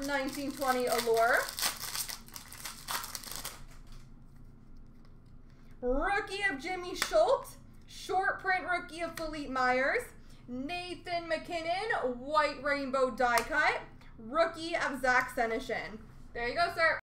of 1920 Allure. Rookie of Jimmy Schultz. Short print rookie of Philippe Myers. Nathan McKinnon, white rainbow die cut. Rookie of Zach Seneshin. There you go, sir.